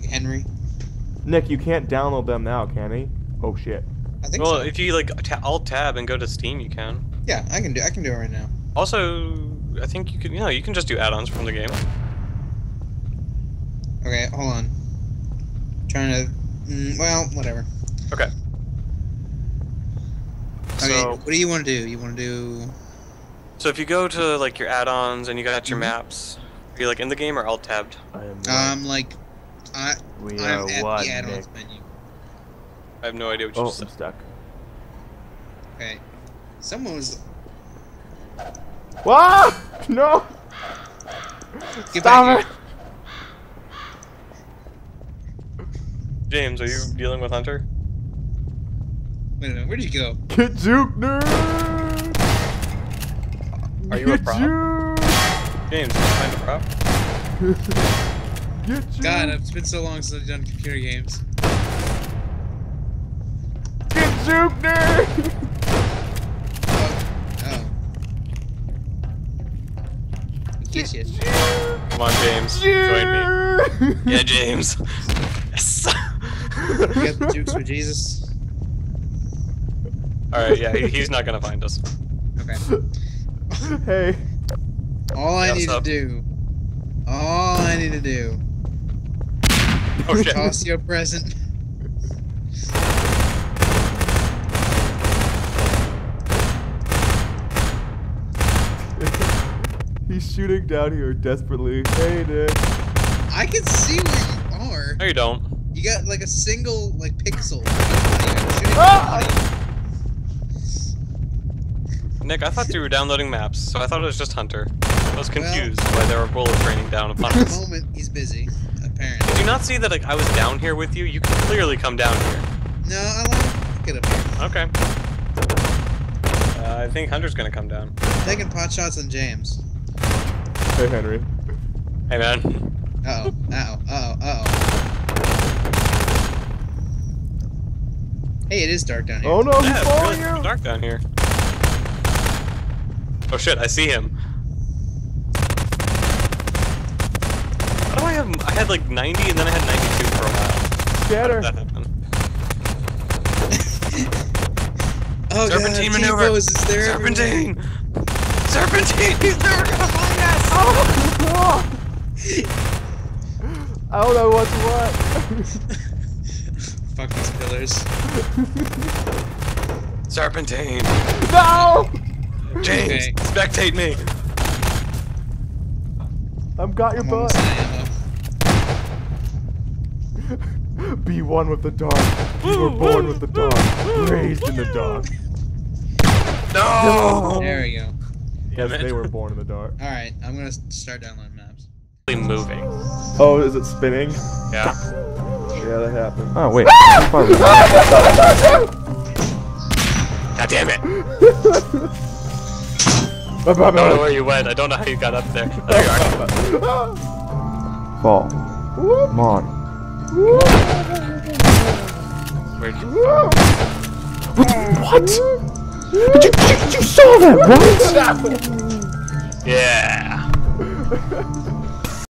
like Henry. Nick, you can't download them now, can he? Oh shit. I think well, so. If you like alt tab and go to Steam, you can. Yeah, I can do it right now. Also, I think you can. You know, you can just do add-ons from the game. Okay, hold on. I'm trying to. Well, whatever. Okay. Okay, so, what do you want to do? You want to do... So if you go to, like, your add-ons and you got your maps, are you, like, in the game or alt-tabbed? I'm, like... I'm at the add-ons menu. I have no idea what you just said. I'm stuck. Okay. Someone was... Whoa! No! Get back here. James, are you dealing with Hunter? Wait a minute, where'd you go? Get juked, nerd! Are you a prop? James, can you find a prop? Get juked! God, it's been so long since I've done computer games. Get juked, nerd! Oh. Get juked! Come on, James. Join me. Yeah, James. Yes! You got the jukes for Jesus? Alright, yeah, he's not gonna find us. Okay. Hey. All I need to do... Oh shit. Toss your present. He's shooting down here desperately. Hey, Nick. I can see where you are. No, you don't. You got, like, a single, like, pixel. Nick, I thought you were downloading maps, so I thought it was just Hunter. I was confused why there were bullets raining down upon us. At the moment, he's busy, apparently. Did you not see that, like, I was down here with you? You can clearly come down here. No, I like to get up here. Okay. I think Hunter's gonna come down. I'm taking pot shots on James. Hey, Henry. Hey, man. Uh-oh, uh-oh, uh-oh, uh-oh. Hey, it is dark down here. Oh, no, he's following you! Yeah, it's dark down here. Oh shit, I see him. How do I have... I had like 90 and then I had 92 for a while. Shatter. How did that happen? Oh, Serpentine maneuver! Serpentine! Serpentine! He's never gonna find us! Oh! I don't know what's what. Fuck these pillars. Serpentine! No! James, okay. Spectate me! I've got your butt! Be one with the dark. You were born with the dark. Raised in the dark. No! There we go. Yes, they were born in the dark. Alright, I'm gonna start downloading maps. Moving. Oh, is it spinning? Yeah. Yeah, that happened. Oh, wait. God damn it! I don't know where you went. I don't know how you got up there. There you are. Fall. Come on. Where'd you... What? But you saw that, right? Yeah.